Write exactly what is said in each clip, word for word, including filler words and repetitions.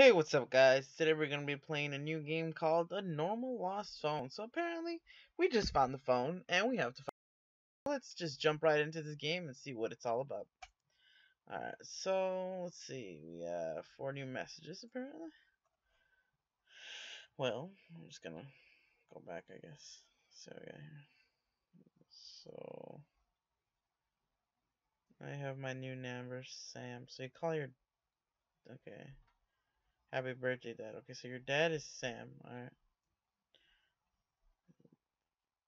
Hey, what's up guys? Today we're going to be playing a new game called A Normal Lost Phone. So apparently, we just found the phone, and we have to find it. Let's just jump right into this game and see what it's all about. Alright, so, let's see. We have four new messages, apparently. Well, I'm just going to go back, I guess. Let's see what we got here. So, I have my new number, Sam. So you call your... Okay. Happy birthday, Dad. Okay, so your dad is Sam. Alright.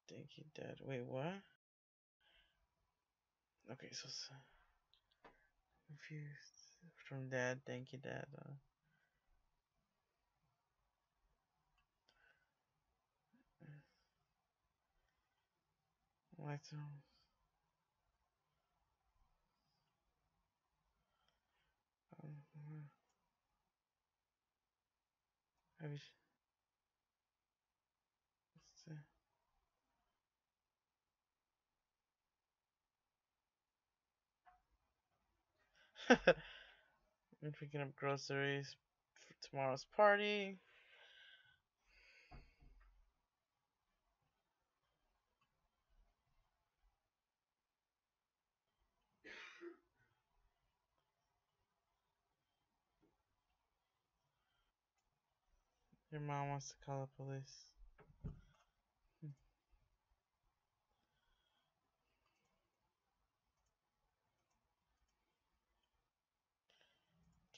Thank you, Dad. Wait, what? Okay, so... so confused. From Dad, thank you, Dad. Uh, why so... I wish. I'm picking up groceries for tomorrow's party. Your mom wants to call the police. Hmm.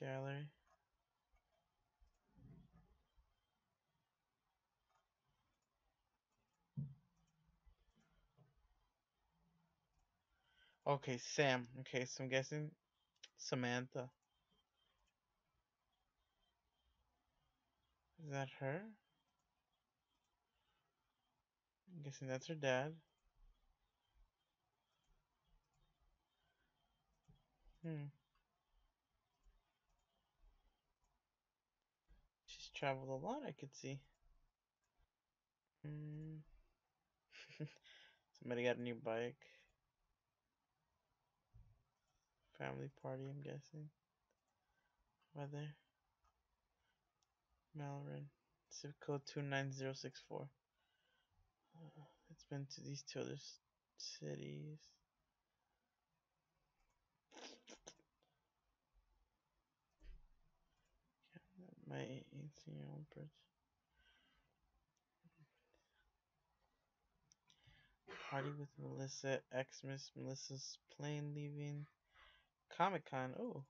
Gallery. Okay, Sam. Okay, so I'm guessing Samantha. Is that her? I'm guessing that's her dad. Hmm. She's traveled a lot, I could see. Hmm. Somebody got a new bike. Family party, I'm guessing. Weather. Mallorin, zip code two nine zero six four. Uh, it's been to these two other cities. My eighteen year old bridge. Party with Melissa, Xmas, Melissa's plane leaving. Comic-Con, oh,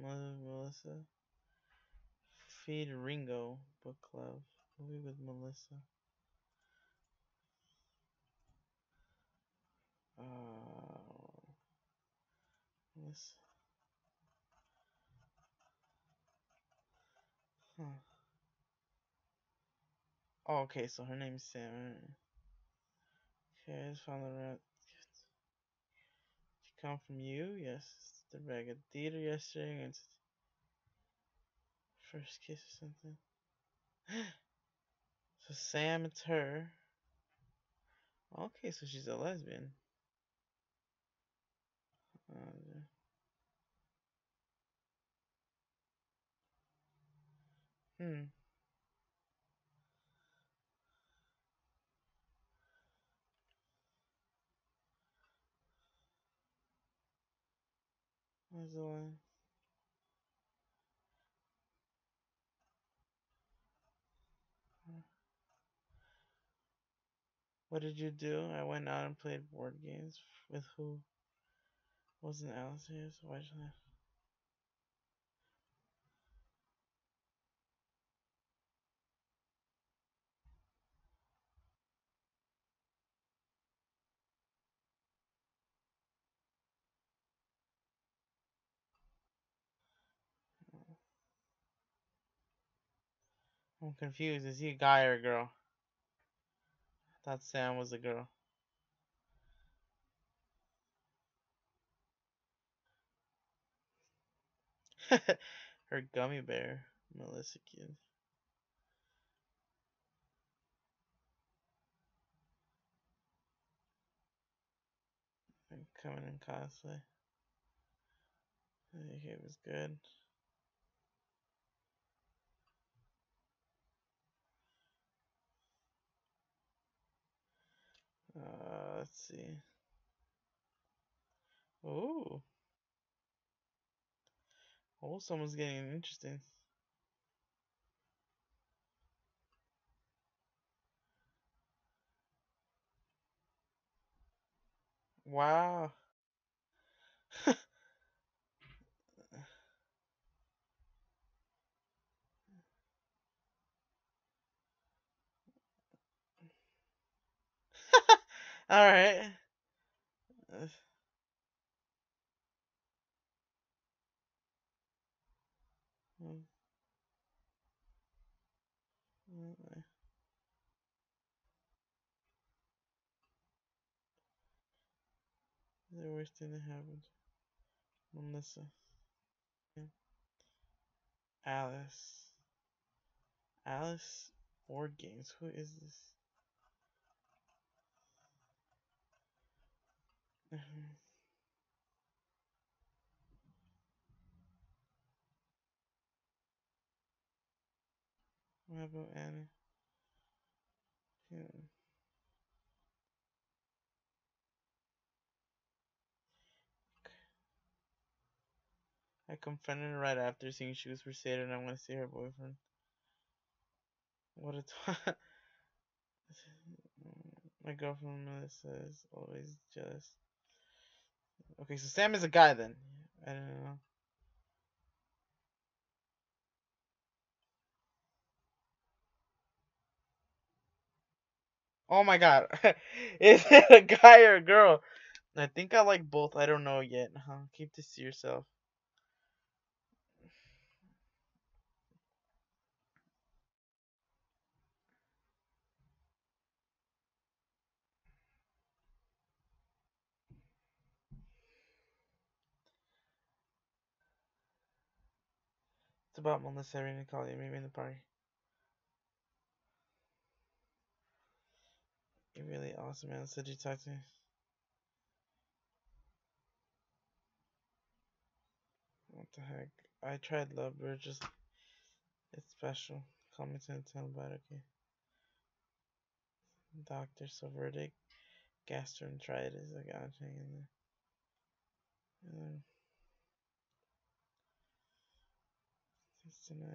Melissa. Feed Ringo, book club, movie with Melissa. Uh, Melissa. Huh. Oh, okay, so her name is Sam. Okay, I just found the rat. Did she come from you? Yes, they're back at theater yesterday. And first kiss or something. So Sam, it's her. Okay, so she's a lesbian. Uh, hmm. Where's the one? What did you do? I went out and played board games. With who? Wasn't Alice here? So why should I? I'm confused. Is he a guy or a girl? I thought Sam was a girl. Her gummy bear, Melissa kid. I'm coming in cosplay. I think it was good. let's see. Oh. Oh, someone's getting interesting. Wow. All right. Uh. Mm. Mm. They're wasting the habit. Melissa. Alice. Alice Board Games. Who is this? What about Anna? Yeah. I confronted her right after seeing she was persuaded and I want to see her boyfriend. What a twat. My girlfriend Melissa is always jealous. Okay, so Sam is a guy then. I don't know. Oh my god. Is it a guy or a girl? I think I like both. I don't know yet. Huh? Keep this to yourself. About Melissa Irene calling me in the party. You're really awesome, man. So did you talk to me? What the heck? I tried love, but it's just it's special. Call me to tell about it, okay? Doctor Silverdick, gastroenteritis. I got hang in there. And then, tonight.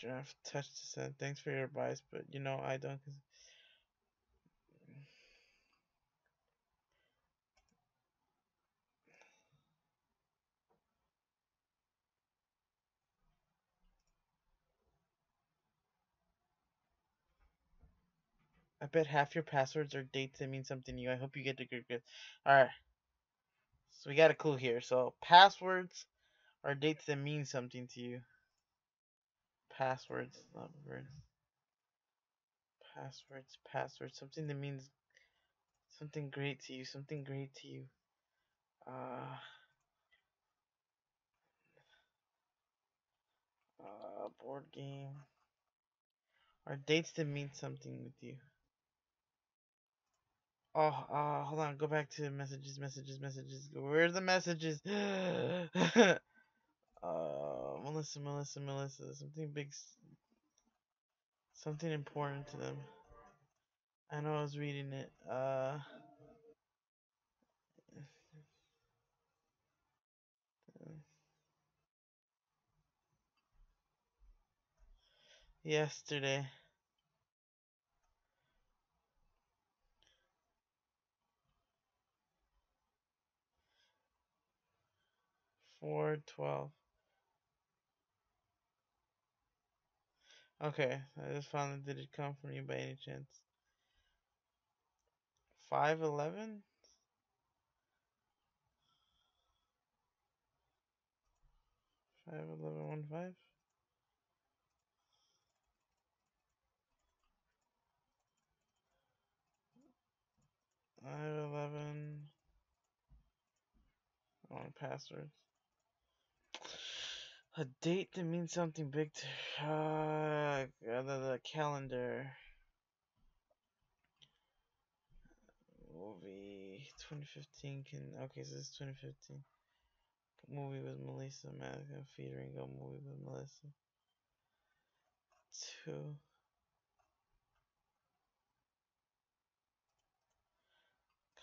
Draft touch to send. Thanks for your advice, but you know I don't. I bet half your passwords are dates that mean something new. I hope you get the good good. Alright. So we got a clue here. So passwords are dates that mean something to you. Passwords, not words. Passwords, passwords. Something that means something great to you. Something great to you. Uh, uh board game. Are dates that mean something with you. Oh, uh, hold on. Go back to messages, messages, messages. Where are the messages? uh, Melissa, Melissa, Melissa. Something big. Something important to them. I know I was reading it. Uh, yesterday. four twelve. Okay, I just found it. Did it come from you by any chance? five eleven? five eleven fifteen? five eleven. I want passwords. A date that means something big to uh, the, the calendar. movie twenty fifteen can okay, so this is twenty fifteen. Movie with Melissa Madison featuring a movie with Melissa. Two.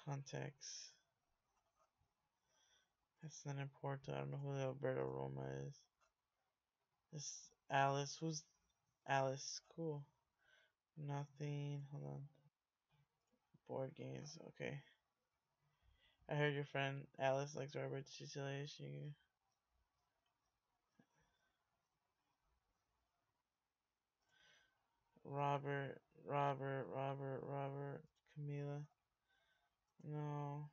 Contacts. That's not important. I don't know who the Alberto Roma is. This Alice. Who's Alice? Cool. Nothing. Hold on. Board games. Okay. I heard your friend Alice likes Robert Cialdini. Robert, Robert, Robert, Robert, Camila. No.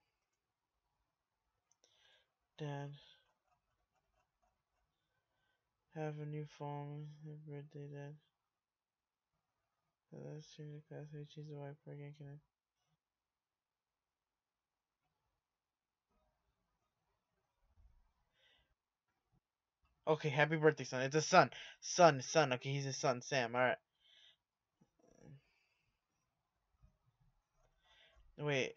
Dad. Have a new phone. Happy birthday, Dad. So that's true. The class who chooses a wiper again. Can I? Okay, happy birthday, son. It's a son. Son, son. Okay, he's his son, Sam. Alright. Wait.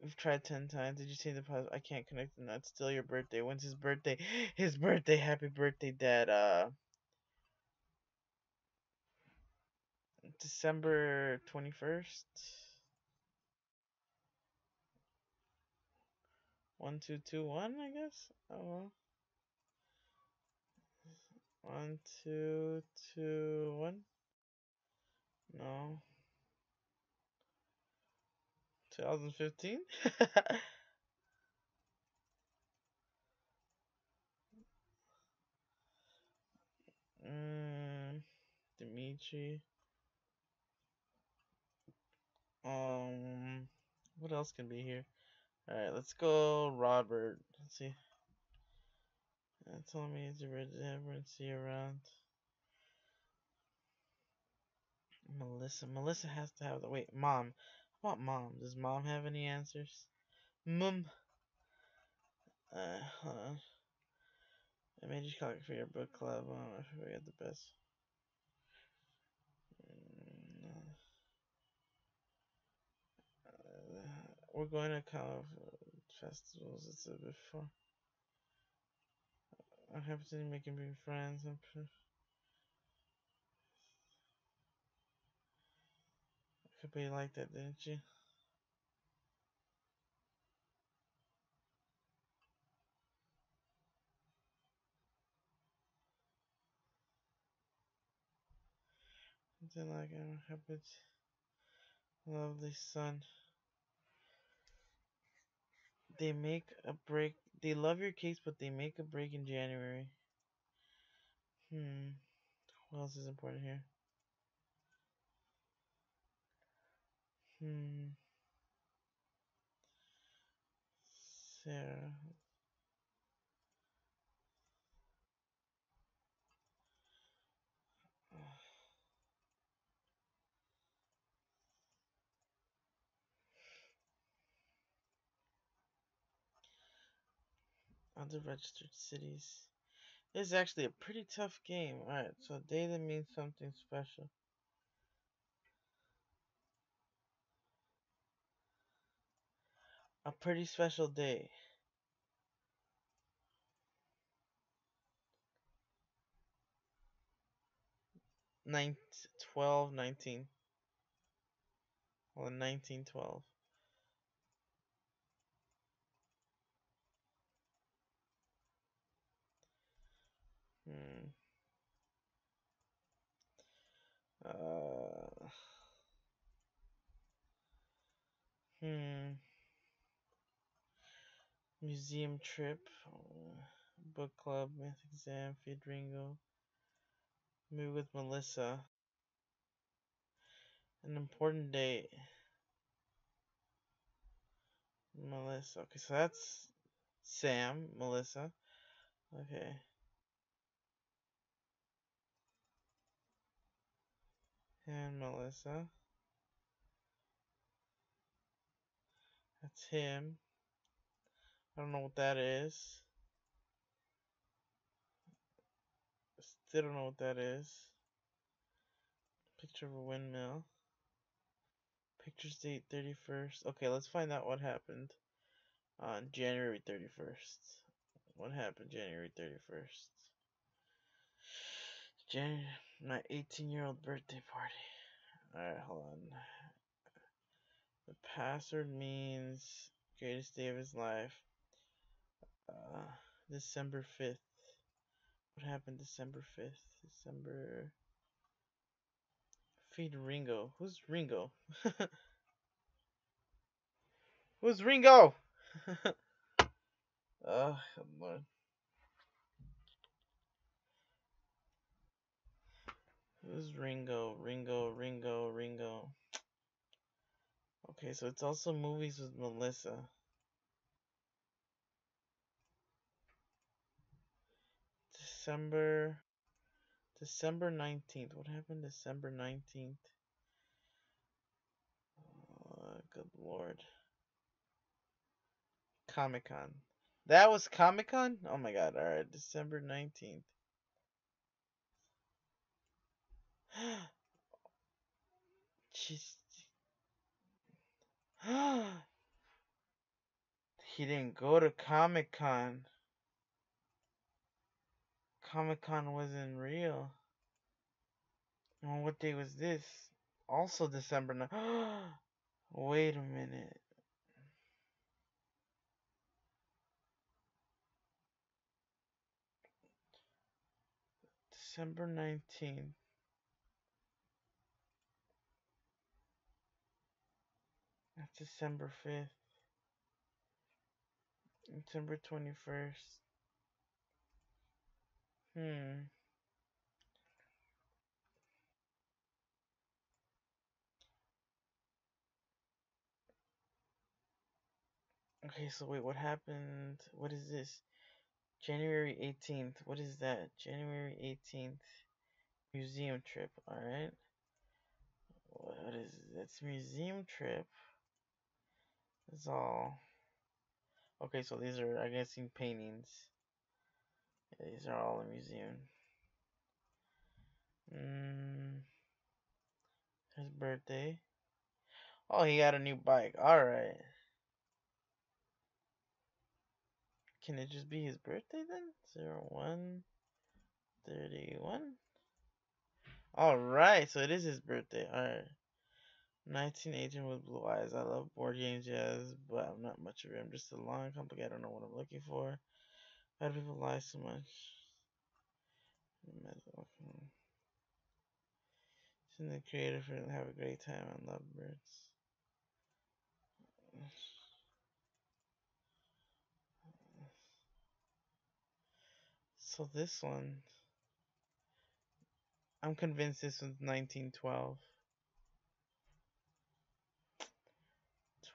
We've tried ten times. Did you see the pause? I can't connect the nuts. Still your birthday. When's his birthday? His birthday. Happy birthday, Dad. Uh, December twenty-first. one two two one, I guess? Oh. One, two, two, one. No. twenty fifteen? um, Dimitri. Um, what else can be here? Alright, let's go Robert. Let's see. That's all me is to see around. Melissa. Melissa has to have the wait, mom. What mom? Does mom have any answers? Mom. Uh hold on. I made you call it for your book club. I don't know if we got the best. Uh, we're going to kind of festivals it's a bit far. I'm happy to make him big friends. I'm could be like that, didn't you? Something like I'm happy. Lovely son. They make a break. They love your case, but they make a break in January. Hmm. What else is important here? Hmm. Sarah. Other registered cities. This is actually a pretty tough game. Alright, so data means something special. A pretty special day. Nine, twelve, nineteen. Well, nineteen, twelve. Hmm. Uh. Hmm. Museum trip, oh, book club, math exam, Fedringo, move with Melissa. An important date. Melissa. Okay, so that's Sam, Melissa. Okay. And Melissa. That's him. I don't know what that is. Still don't know what that is. Picture of a windmill. Pictures date thirty-first. Okay, let's find out what happened on January thirty-first. What happened January thirty-first? January, my eighteen-year-old birthday party. Alright, hold on. The password means greatest day of his life. Uh, December fifth. What happened December fifth? December... Feed Ringo. Who's Ringo? Who's Ringo? Oh, come on. Who's Ringo? Ringo, Ringo, Ringo. Okay, so it's also movies with Melissa. December... December nineteenth. What happened December nineteenth? Oh, good lord. Comic-Con. That was Comic-Con? Oh my god, alright. December nineteenth. Jeez. He didn't go to Comic-Con. Comic-Con wasn't real. Well, what day was this? Also December ninth. Wait a minute. December nineteenth. That's December fifth. December twenty-first. Hmm. Okay, so wait, what happened? What is this? January eighteenth. What is that? January eighteenth. Museum trip. Alright. What is this? Museum trip. That's all. Okay, so these are, I'm guessing, paintings. These are all a museum. Mm, his birthday. Oh, he got a new bike. Alright. Can it just be his birthday then? zero one thirty-one? Alright, so it is his birthday. Alright. nineteen eighteen with blue eyes. I love board games, jazz, but I'm not much of it. I'm just a long, complicated. I don't know what I'm looking for. Why do people lie so much? Isn't the creative and have a great time? I love birds. So this one, I'm convinced this one's nineteen twelve.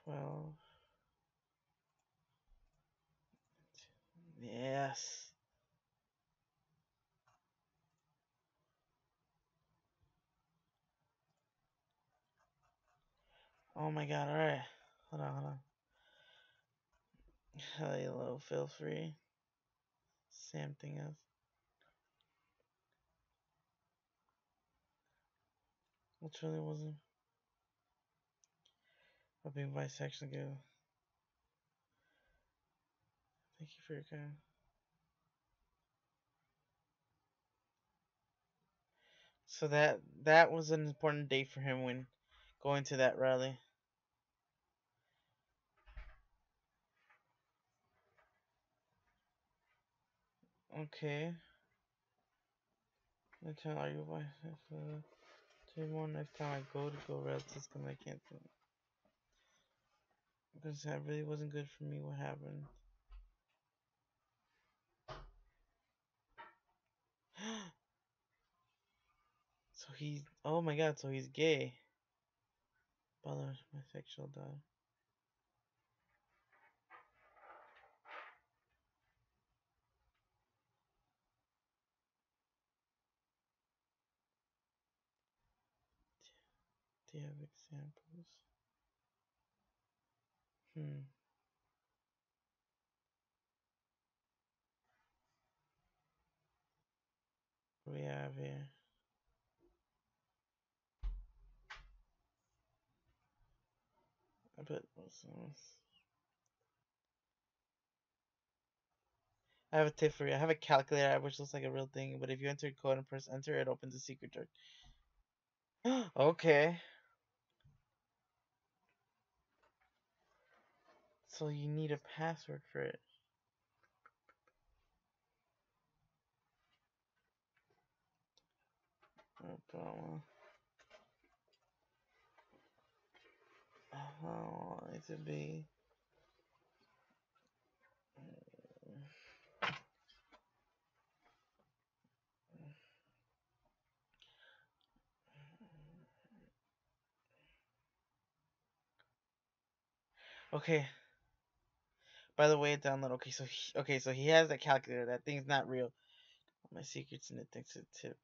twelve. Yes. Oh my god, alright. Hold on, hold on. Hello, feel free. Same thing else. Which really wasn't. I'll be bisexual girl. Thank you for your time. So that that was an important day for him when going to that rally. Okay. Next time, are you bisexual? Two more next time I go to go rally system. I can't do it because that really wasn't good for me. What happened? So he's, oh my god, so he's gay. Bother my sexual dog. Do you have examples? Hmm. What do we have here? but I have a tip for you. I have a calculator app which looks like a real thing, but if you enter a code and press enter, it opens a secret door. Okay. So you need a password for it. Oh, how long it be? Okay. By the way, download. Okay, so he, okay, so he has a calculator. That thing's not real. My secret's in it. Thanks a tip.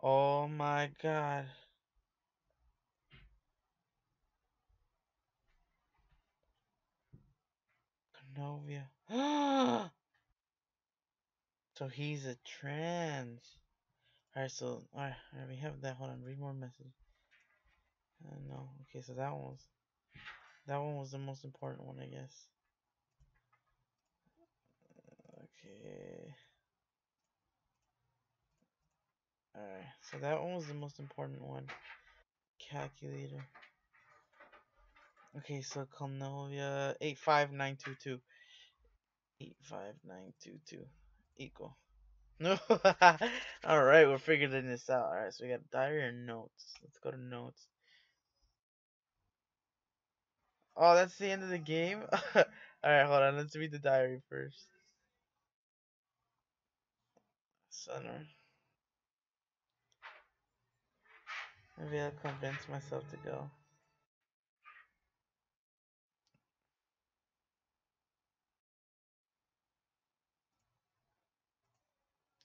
Oh my God. Conovia. So he's a trans. Alright, so alright, all right, we have that. Hold on, read more message. Uh, no. Okay, so that one was that one was the most important one, I guess. Okay. Alright, so that one was the most important one. Calculator. Okay, so Conovia eight five nine two two. eight five nine two two. Equal. No. Alright, we're figuring this out. Alright, so we got diary or notes. Let's go to notes. Oh, that's the end of the game? Alright, hold on. Let's read the diary first. Sunner. Maybe I'll convince myself to go.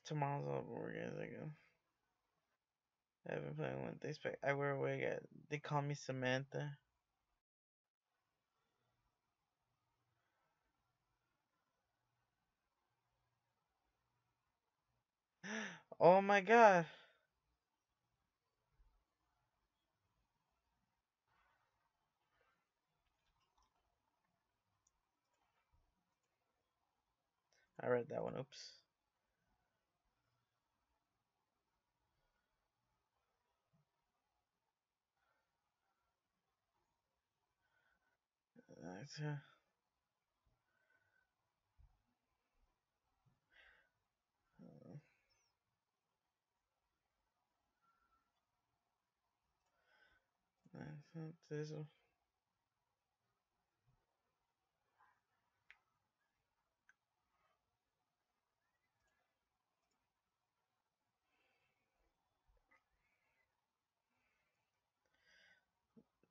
Tomorrow's all over as I go. I haven't played one thing. I wear a wig at. They call me Samantha. Oh my God. I read that one. Oops. That's, uh... That's not this one.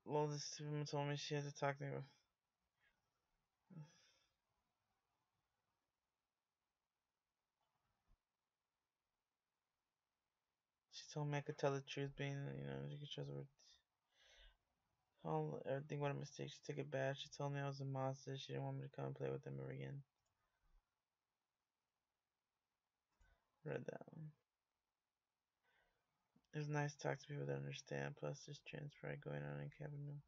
Well, this stupid woman told me she had to talk to me. She told me I could tell the truth, being, you know, she could trust words. All everything, what a mistake. She took it bad. She told me I was a monster. She didn't want me to come and play with them ever again. Read that one. It's nice to talk to people that understand, plus there's trans pride going on in Kavanaugh.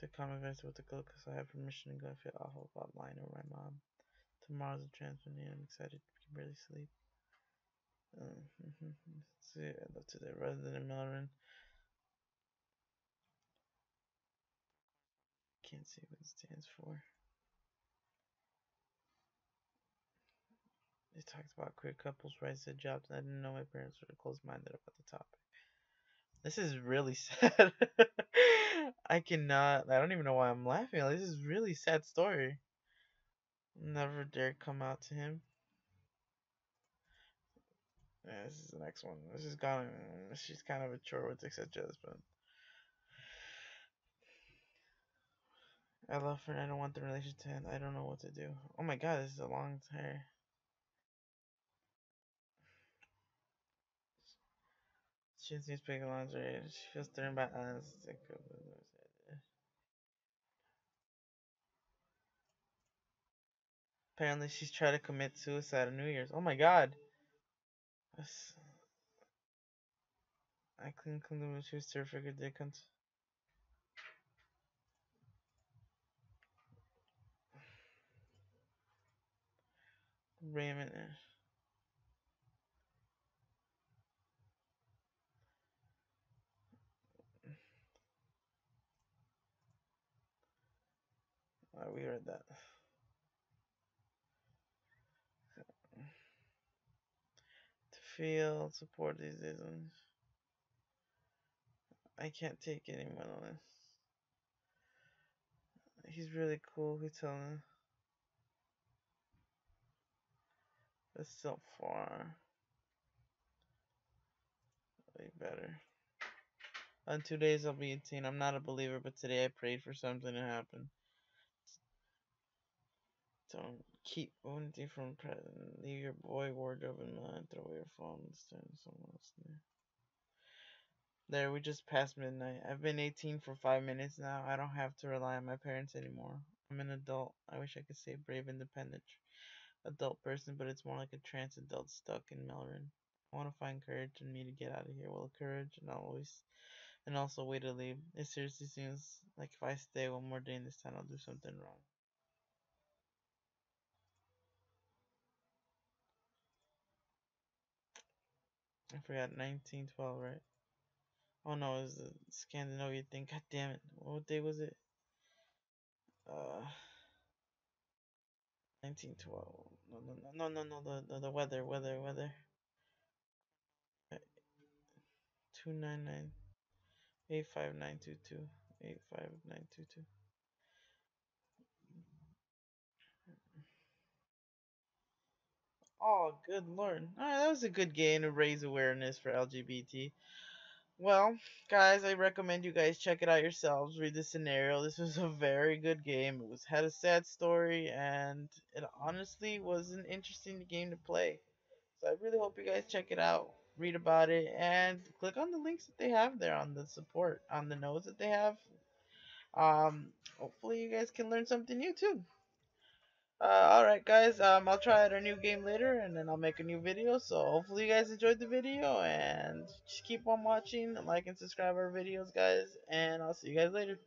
To come and visit with the girl because I have permission to go and feel awful about lying to my mom. Tomorrow's a trans day. I'm excited. I can barely sleep. Um, see, I love today rather than in Melbourne. Can't see what it stands for. It talks about queer couples' rights to jobs, and I didn't know my parents were closed-minded about the topic. This is really sad. I cannot. I don't even know why I'm laughing. This is a really sad story. Never dare come out to him. Yeah, this is the next one. This is gone. She's kind of a chore with et cetera. But I love her. And I don't want the relationship to end. I don't know what to do. Oh my god, this is a long hair. She seems big and lingerie. She feels threatened by Alan's. Apparently, she's tried to commit suicide on New Year's. Oh my god. I couldn't come to my shoes to figure Dickens. Raymond. Alright, we heard that. Feel support these days. I can't take anyone on this. He's really cool. He's telling us. That's so far. Way better. On two days I'll be eighteen. I'm not a believer, but today I prayed for something to happen. Don't keep wounded from present. Leave your boy wardrobe in mind. Throw away your phone and turn to someone else new. There, we just passed midnight. I've been eighteen for five minutes now. I don't have to rely on my parents anymore. I'm an adult. I wish I could say brave, independent, adult person, but it's more like a trans adult stuck in Melbourne. I want to find courage in me to get out of here. Well, courage and always, and also a way to leave. It seriously seems like if I stay one more day in this town, I'll do something wrong. I forgot nineteen twelve, right? Oh no, it was the Scandinavia thing. God damn it. What day was it? Uh, nineteen twelve. No, no, no, no, no, the, the weather, weather, weather. two nine nine eight five nine two two. eight five nine two two. Oh, good lord. Alright, that was a good game to raise awareness for L G B T. Well, guys, I recommend you guys check it out yourselves. Read the scenario. This was a very good game. It was had a sad story, and it honestly was an interesting game to play. So I really hope you guys check it out, read about it, and click on the links that they have there on the support, on the notes that they have. Um, hopefully you guys can learn something new, too. Uh, alright guys, um, I'll try out a new game later and then I'll make a new video, so hopefully you guys enjoyed the video, and just keep on watching, like and subscribe our videos, guys, and I'll see you guys later.